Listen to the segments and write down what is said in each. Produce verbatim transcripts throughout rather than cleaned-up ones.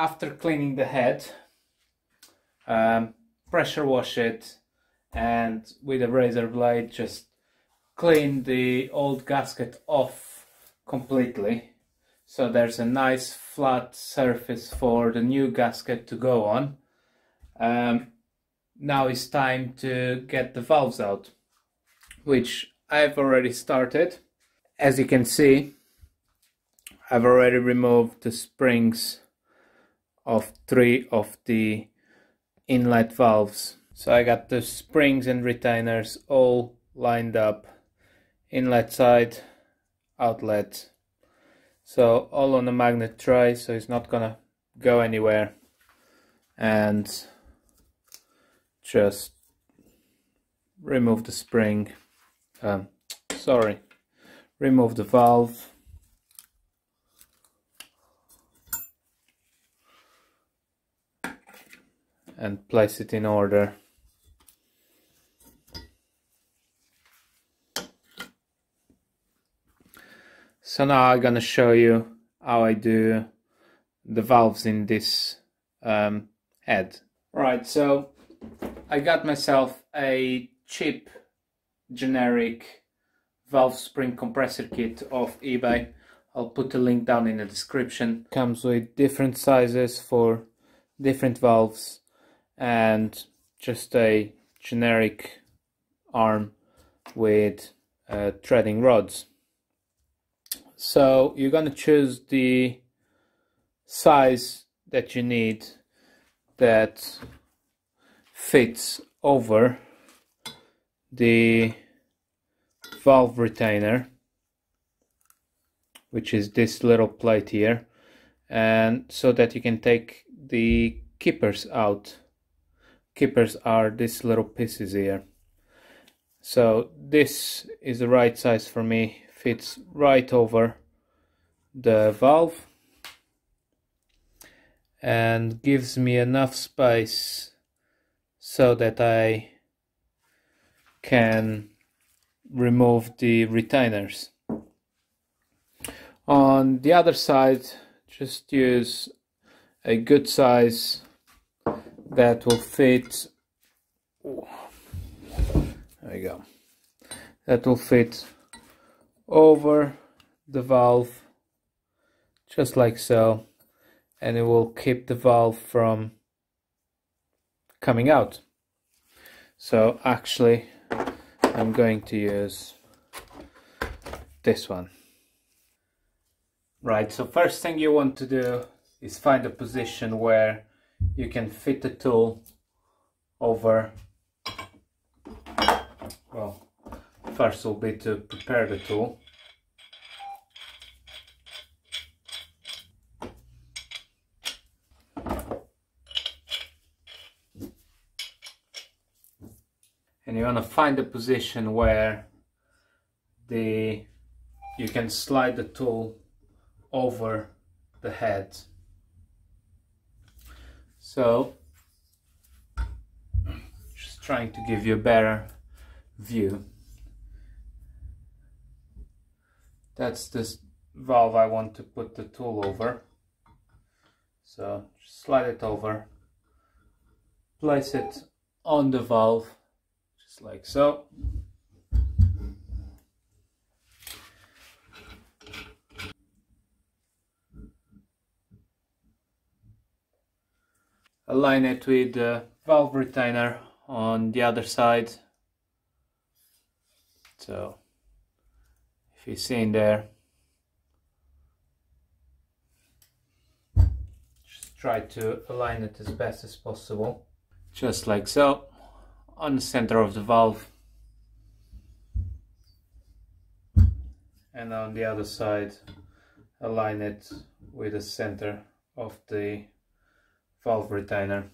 after cleaning the head, um, pressure wash it, and with a razor blade just clean the old gasket off completely, so there's a nice flat surface for the new gasket to go on. Um, now it's time to get the valves out, which I've already started. As you can see, I've already removed the springs of three of the inlet valves. So I got the springs and retainers all lined up, inlet side, outlet, so all on a magnet tray, so it's not gonna go anywhere, and just remove the spring, um, sorry, remove the valve, and place it in order. So now I'm gonna show you how I do the valves in this um, head. Right, so I got myself a cheap generic valve spring compressor kit off eBay. I'll put a link down in the description. Comes with different sizes for different valves and just a generic arm with uh, threading rods. So you're going to choose the size that you need that fits over the valve retainer, which is this little plate here, and so that you can take the kippers out. Kippers are these little pieces here. So this is the right size for me. Fits right over the valve and gives me enough space so that I can remove the retainers. On the other side, just use a good size that will fit, there you go, that will fit over the valve, just like so, and it will keep the valve from coming out. So actually I'm going to use this one. Right, so first thing you want to do is find a position where you can fit the tool over. Well, first will be to prepare the tool. And you want to find a position where the you can slide the tool over the head. So, just trying to give you a better view. That's this valve I want to put the tool over. So, just slide it over, place it on the valve, just like so. Align it with the valve retainer on the other side. So, if you see in there, just try to align it as best as possible, just like so, on the center of the valve. And on the other side, align it with the center of the valve retainer.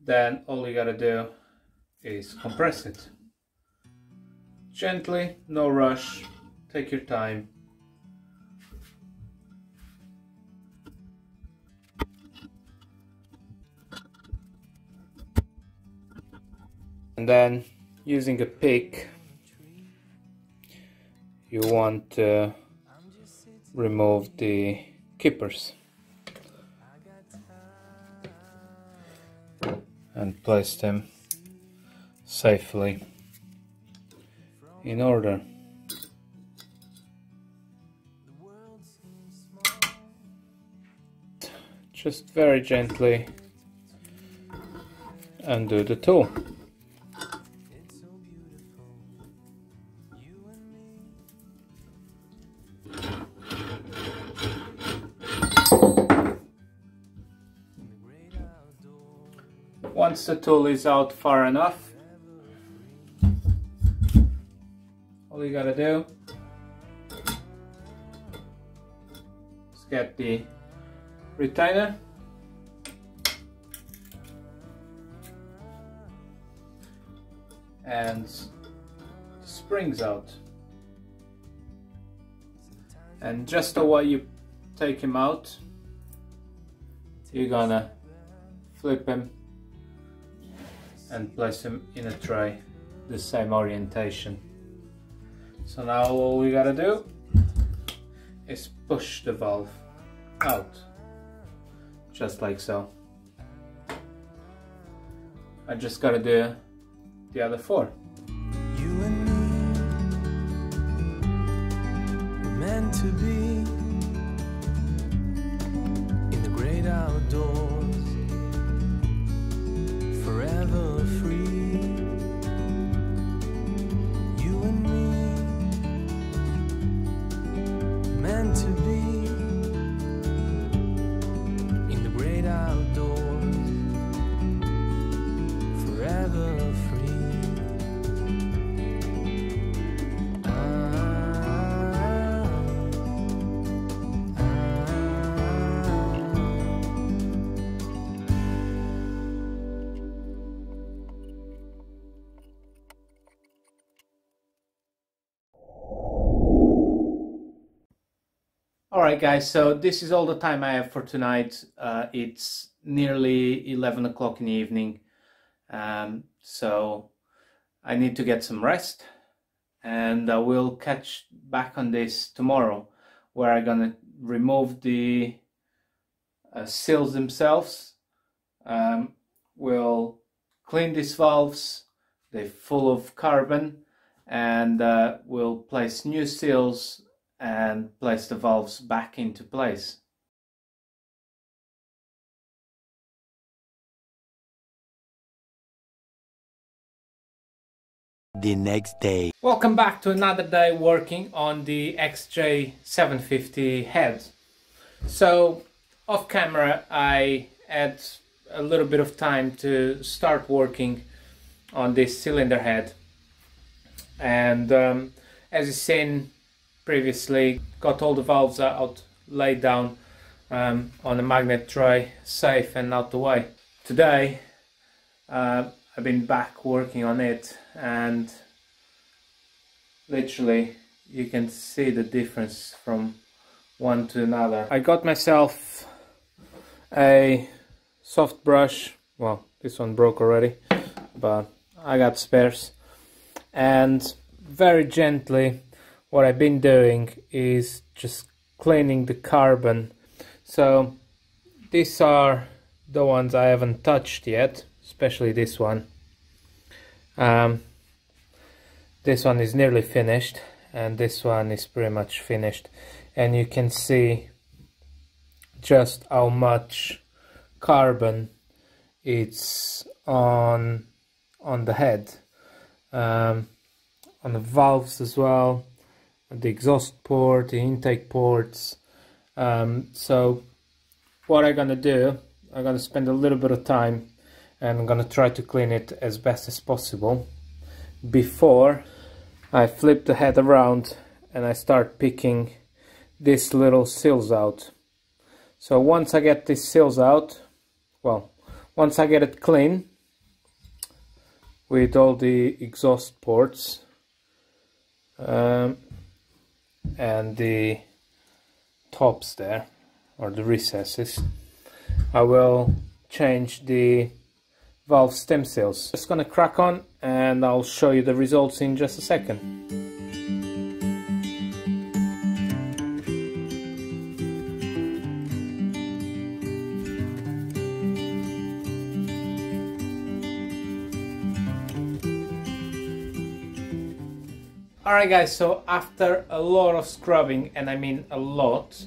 Then all you gotta do is compress it. Gently, no rush, take your time. And then using a pick, you want to remove the keepers and place them safely in order. Just very gently undo the tool. Once the tool is out far enough, all you gotta do is get the retainer and the springs out, and just the way you take him out, you're gonna flip him and place him in a tray, the same orientation. So now all we gotta do is push the valve out, just like so. I just gotta do the other four. You and me were meant to be in the great outdoors, forever free. You and me meant to be. Alright guys, so this is all the time I have for tonight. Uh, it's nearly eleven o'clock in the evening, um, so I need to get some rest, and I will catch back on this tomorrow, where I'm gonna remove the uh, seals themselves. Um, we'll clean these valves, they're full of carbon, and uh, we'll place new seals and place the valves back into place. The next day. Welcome back to another day working on the X J seven fifty head. So off camera I had a little bit of time to start working on this cylinder head, and um, as you've seen previously, got all the valves out, laid down um, on a magnet tray, safe and out the way. Today uh, I've been back working on it, and literally you can see the difference from one to another. I got myself a soft brush, well, this one broke already, but I got spares, and very gently what I've been doing is just cleaning the carbon. So these are the ones I haven't touched yet, especially this one. Um, this one is nearly finished, and this one is pretty much finished, and you can see just how much carbon it's on on the head, um, on the valves as well, the exhaust port, the intake ports. Um, so what I'm gonna do, I'm gonna spend a little bit of time, and I'm gonna try to clean it as best as possible before I flip the head around and I start picking these little seals out. So once I get these seals out, well, once I get it clean with all the exhaust ports um, and the tops there, or the recesses, I will change the valve stem seals. Just gonna crack on, and I'll show you the results in just a second. Alright guys, so after a lot of scrubbing, and I mean a lot,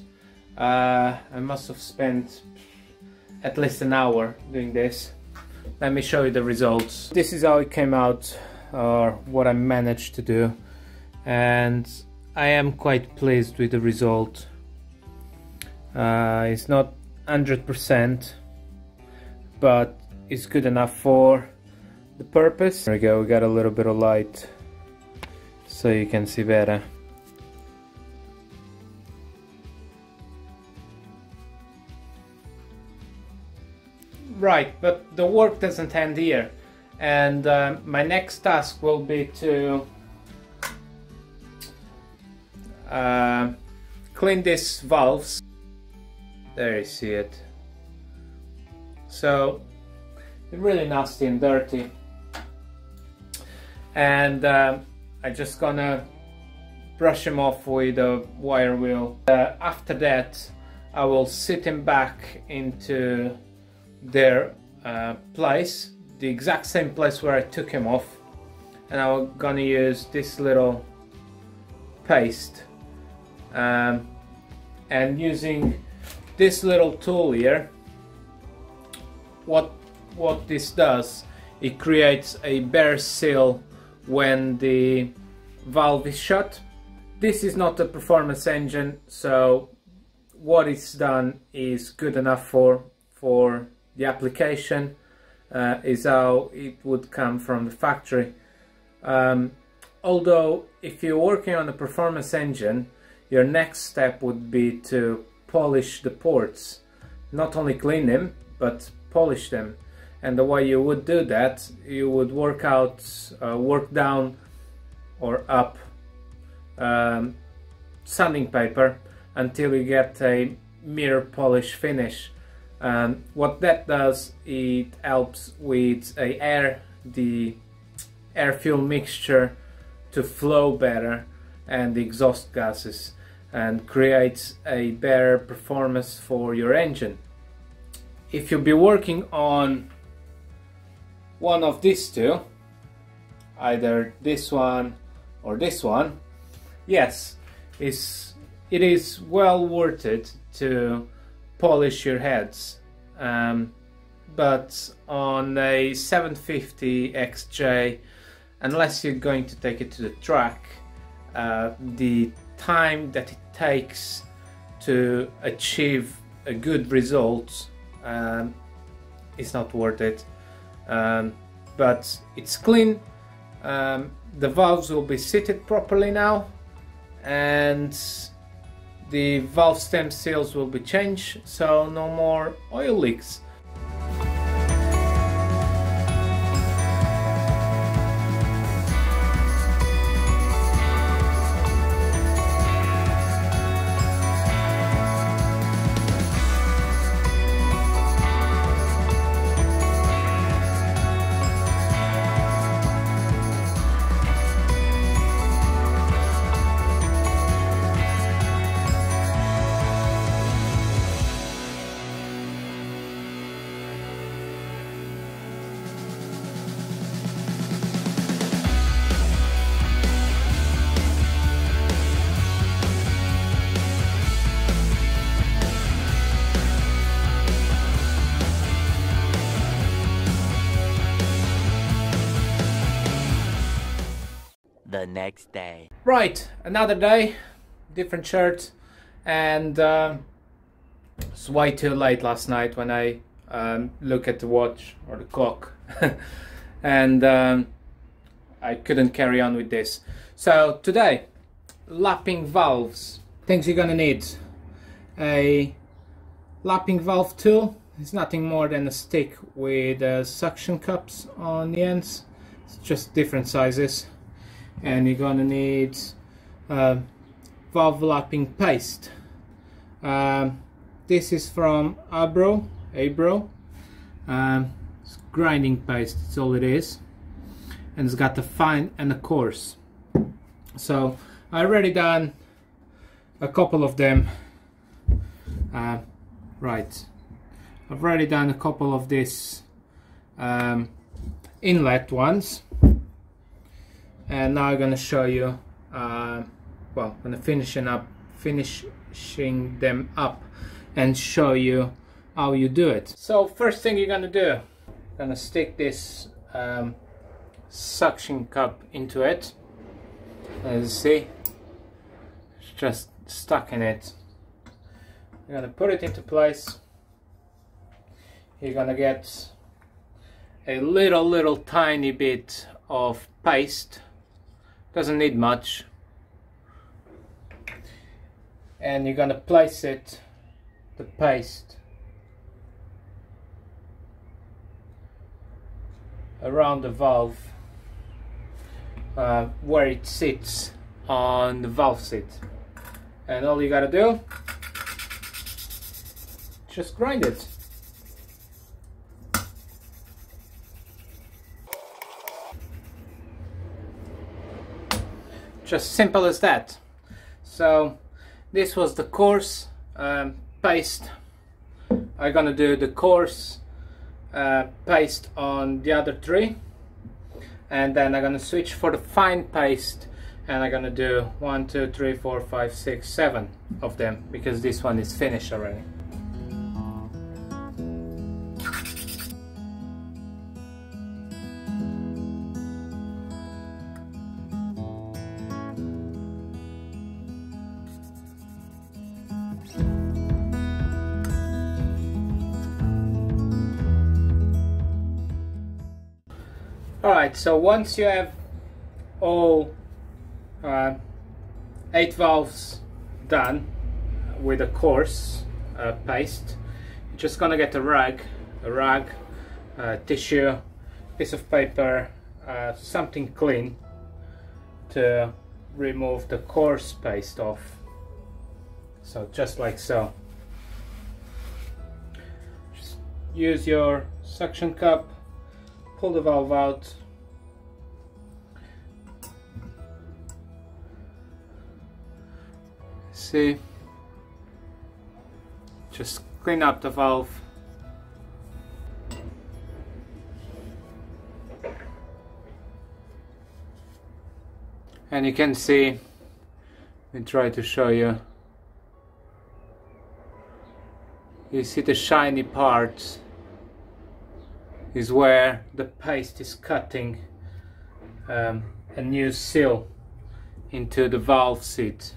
uh, I must have spent at least an hour doing this. Let me show you the results. This is how it came out, or what I managed to do, and I am quite pleased with the result. Uh, it's not one hundred percent, but it's good enough for the purpose. There we go, we got a little bit of light so you can see better. Right, but the work doesn't end here, and uh, my next task will be to uh, clean these valves. There you see it. So they're really nasty and dirty, and uh, I'm just gonna brush them off with a wire wheel. Uh, after that I will sit them back into their uh, place, the exact same place where I took them off, and I'm gonna use this little paste, um, and using this little tool here, what what this does, it creates a bare seal when the valve is shut. This is not a performance engine, so what it's done is good enough for for the application, uh, is how it would come from the factory. Um, although if you're working on a performance engine, your next step would be to polish the ports, not only clean them but polish them. And the way you would do that, you would work out, uh, work down or up um, sanding paper until you get a mirror polish finish. Um, what that does, it helps with a air, the air fuel mixture to flow better, and the exhaust gases, and creates a better performance for your engine. If you'll be working on one of these two, either this one or this one, yes, it's, it is well worth it to polish your heads, um, but on a seven fifty X J, unless you're going to take it to the track, uh, the time that it takes to achieve a good result, um, it's not worth it. Um, but it's clean, um, the valves will be seated properly now, and the valve stem seals will be changed, so no more oil leaks. The next day. Right, another day, different shirt, and uh, it's way too late last night when I um, look at the watch or the clock and um, I couldn't carry on with this. So today, lapping valves. Things you're gonna need: a lapping valve tool. It's nothing more than a stick with uh, suction cups on the ends. It's just different sizes. And you're gonna need uh, valve lapping paste. Um, this is from Abro. Abro. Um, it's grinding paste. That's all it is, and it's got a fine and a coarse. So I already done a couple of them. Uh, right, I've already done a couple of these um, inlet ones. And now I'm going to show you uh, well, I'm gonna finish them up, finishing them up and show you how you do it. So first thing you're gonna do, gonna stick this um, suction cup into it. As you see, it's just stuck in it. You're gonna put it into place. You're gonna get a little little tiny bit of paste, doesn't need much, and you're gonna place it, the paste, around the valve, uh, where it sits on the valve seat. And all you gotta do, just grind it. Just simple as that. So this was the coarse um, paste. I'm gonna do the coarse Uh, paste on the other three, and then I'm gonna switch for the fine paste, and I'm gonna do one, two, three, four, five, six, seven of them, because this one is finished already. Alright, so once you have all uh, eight valves done with a coarse uh, paste, you're just gonna get a rag, a rag, uh, tissue, piece of paper, uh, something clean to remove the coarse paste off. So just like so. Just use your suction cup, pull the valve out, see, just clean up the valve. And you can see, let me try to show you, you see the shiny parts is where the paste is cutting um, a new seal into the valve seat.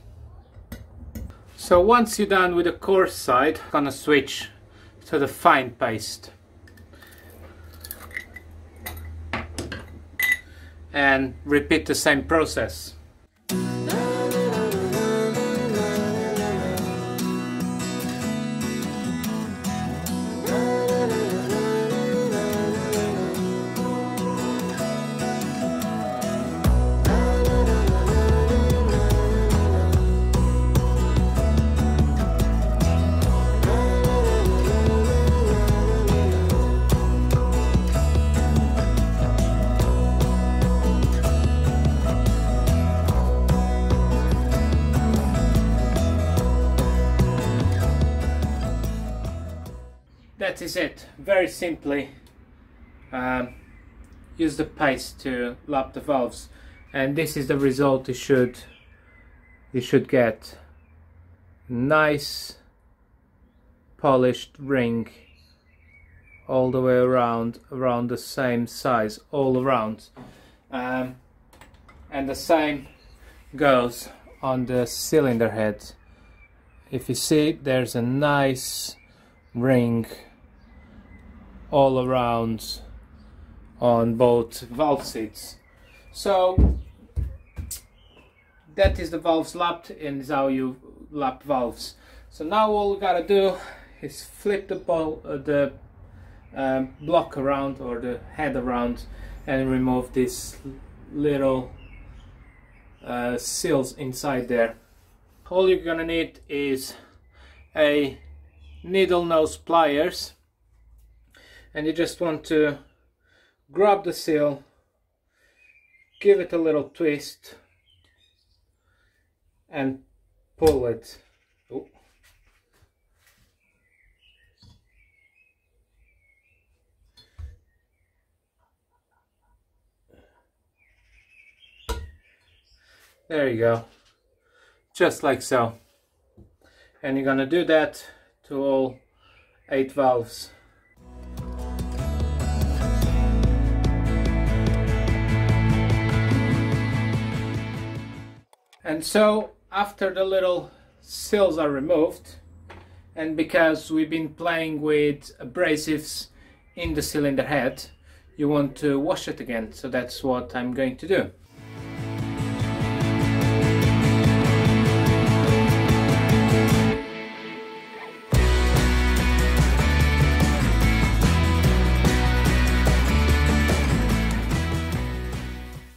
So once you're done with the coarse side, I'm gonna switch to the fine paste, and repeat the same process. That is it. Very simply, um, use the paste to lap the valves, and this is the result you should you should get. Nice polished ring all the way around, around the same size all around, um, and the same goes on the cylinder head. If you see, there's a nice ring all around on both valve seats. So that is the valves lapped, and is how you lap valves. So now all we gotta do is flip the ball, uh, the um, block around, or the head around, and remove these little uh, seals inside there. All you're gonna need is a needle nose pliers, and you just want to grab the seal, give it a little twist, and pull it. Ooh. There you go, just like so. And you're gonna do that to all eight valves. And so after the little seals are removed, and because we've been playing with abrasives in the cylinder head, you want to wash it again, so that's what I'm going to do.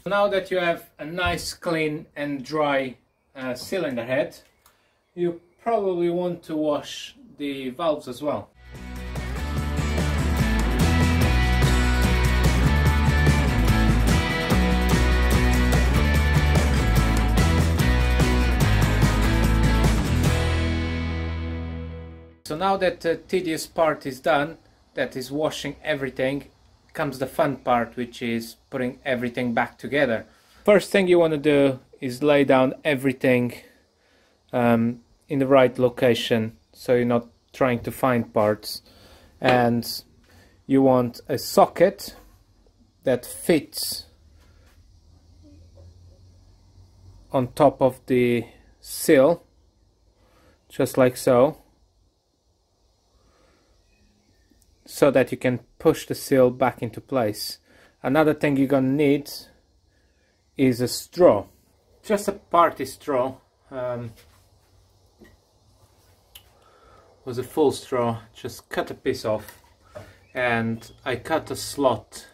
Now that you have a nice clean and dry uh, cylinder head, you probably want to wash the valves as well. So now that the tedious part is done, that is washing everything, comes the fun part, which is putting everything back together. First thing you want to do is lay down everything um, in the right location, so you're not trying to find parts. And you want a socket that fits on top of the seal, just like so, so that you can push the seal back into place. Another thing you're gonna need is a straw, just a party straw. Um, was a full straw, just cut a piece off, and I cut a slot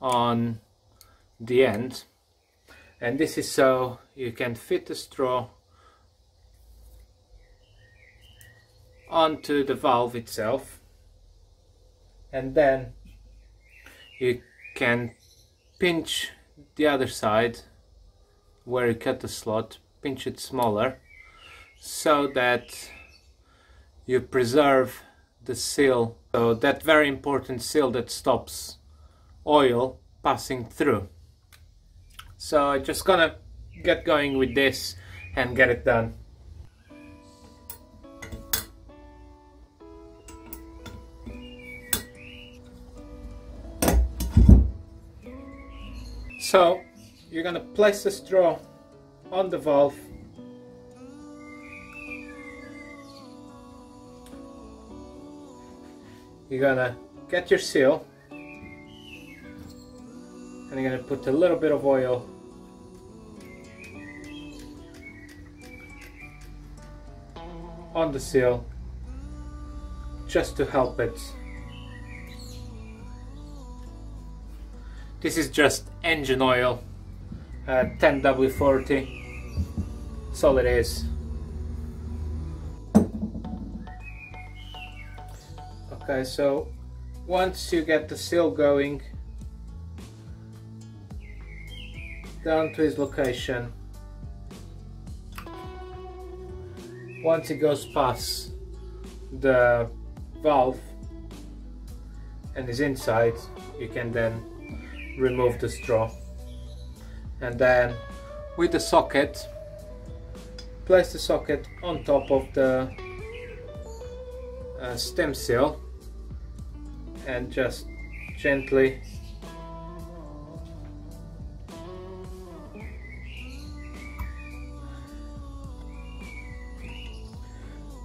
on the end, and this is so you can fit the straw onto the valve itself. And then you can pinch the other side where you cut the slot, pinch it smaller, so that you preserve the seal, so that very important seal that stops oil passing through. So I'm just gonna get going with this and get it done. So you're going to place the straw on the valve, you're going to get your seal, and you're going to put a little bit of oil on the seal just to help it. This is just engine oil, uh, ten W forty, that's all it is. Okay, so once you get the seal going down to its location, once it goes past the valve and is inside, you can then remove the straw, and then with the socket, place the socket on top of the uh, stem seal and just gently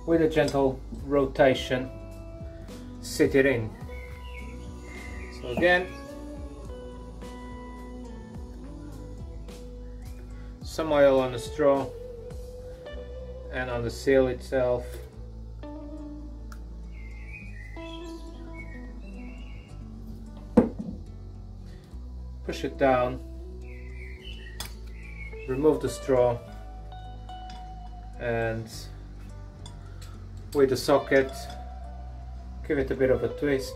with a gentle rotation sit it in. So again, some oil on the straw and on the seal itself. Push it down, remove the straw, and with the socket give it a bit of a twist,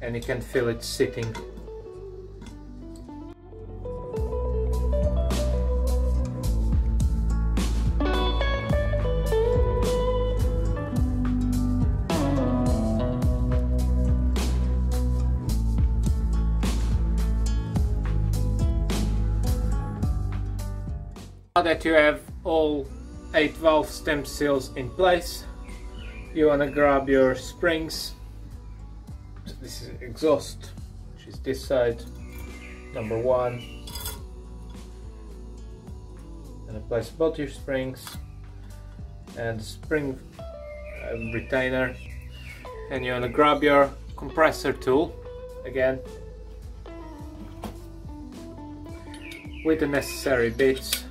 and you can feel it sitting. Now that you have all eight valve stem seals in place, you want to grab your springs. So this is exhaust, which is this side, number one. And place both your springs and spring uh, retainer, and you want to grab your compressor tool again with the necessary bits.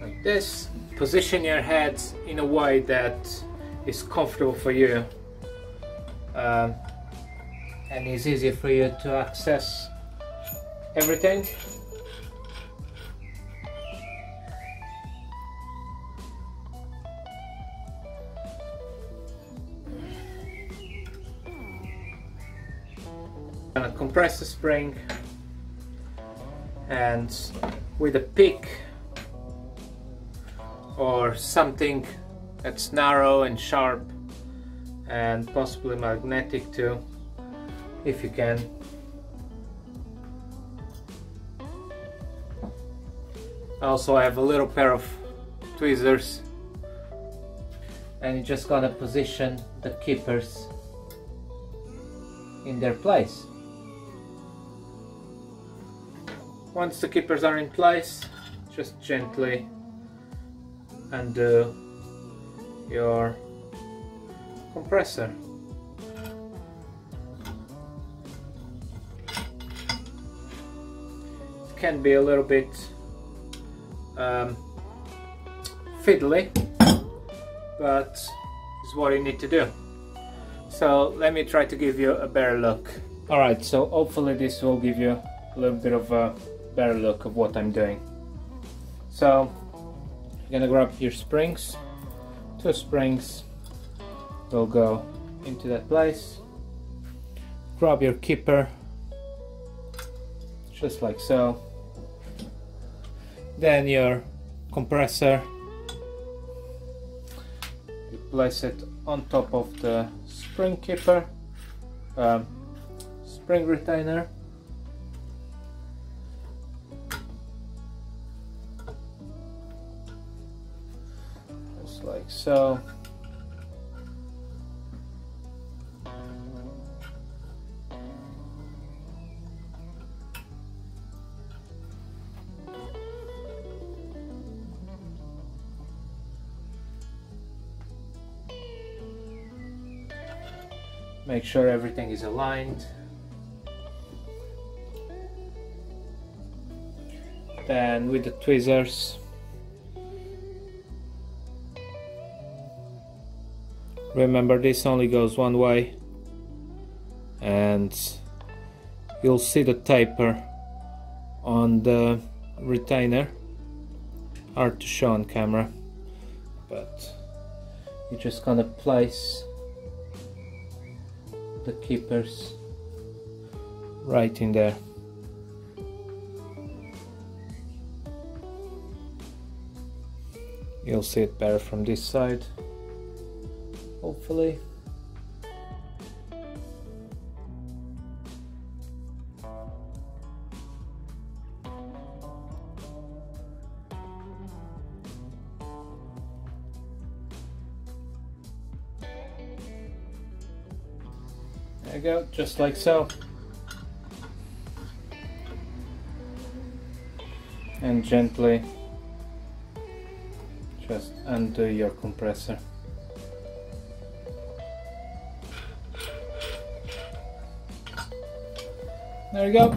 Like this, position your heads in a way that is comfortable for you um, and is easier for you to access everything. I'm gonna compress the spring, and with a pick or something that's narrow and sharp and possibly magnetic too, if you can, also I have a little pair of tweezers, and you just gotta position the keepers in their place. Once the keepers are in place, just gently undo your compressor. It can be a little bit um, fiddly, but it's what you need to do. So let me try to give you a better look. Alright, so hopefully this will give you a little bit of a better look of what I'm doing. So you're gonna grab your springs. Two springs will go into that place. Grab your keeper, just like so. Then your compressor, you place it on top of the spring keeper, um, spring retainer. Like so, make sure everything is aligned. Then with the tweezers, remember this only goes one way, and you'll see the taper on the retainer. Hard to show on camera, but you're just gonna place the keepers right in there. You'll see it better from this side, hopefully. There you go, just like so. And gently just undo your compressor. There you go.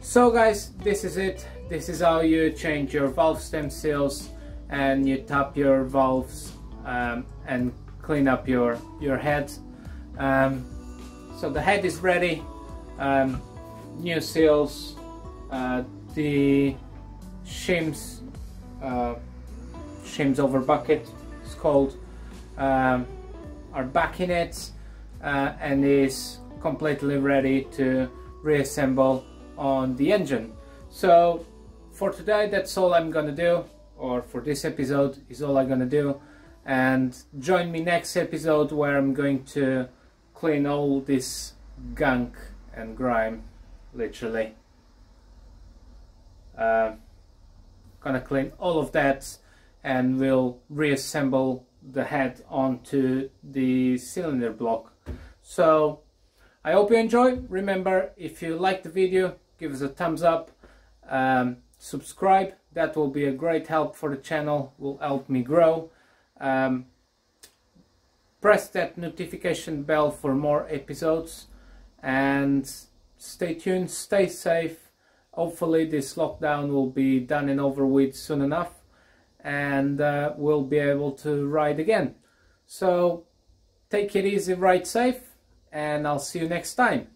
So guys, this is it. This is how you change your valve stem seals, and you tap your valves um, and clean up your your head. Um, so the head is ready, um, new seals, uh, the shims uh, shims over bucket, it's called, um, are back in it, uh, and is completely ready to reassemble on the engine. So for today, that's all I'm gonna do, or for this episode is all I'm gonna do, and join me next episode where I'm going to clean all this gunk and grime, literally. Uh, gonna clean all of that, and we'll reassemble the head onto the cylinder block. So I hope you enjoy. Remember, if you like the video, give us a thumbs up, um, subscribe. That will be a great help for the channel, will help me grow. Um, press that notification bell for more episodes, and stay tuned, stay safe. Hopefully this lockdown will be done and over with soon enough, and uh, we'll be able to ride again. So take it easy, ride safe, and I'll see you next time.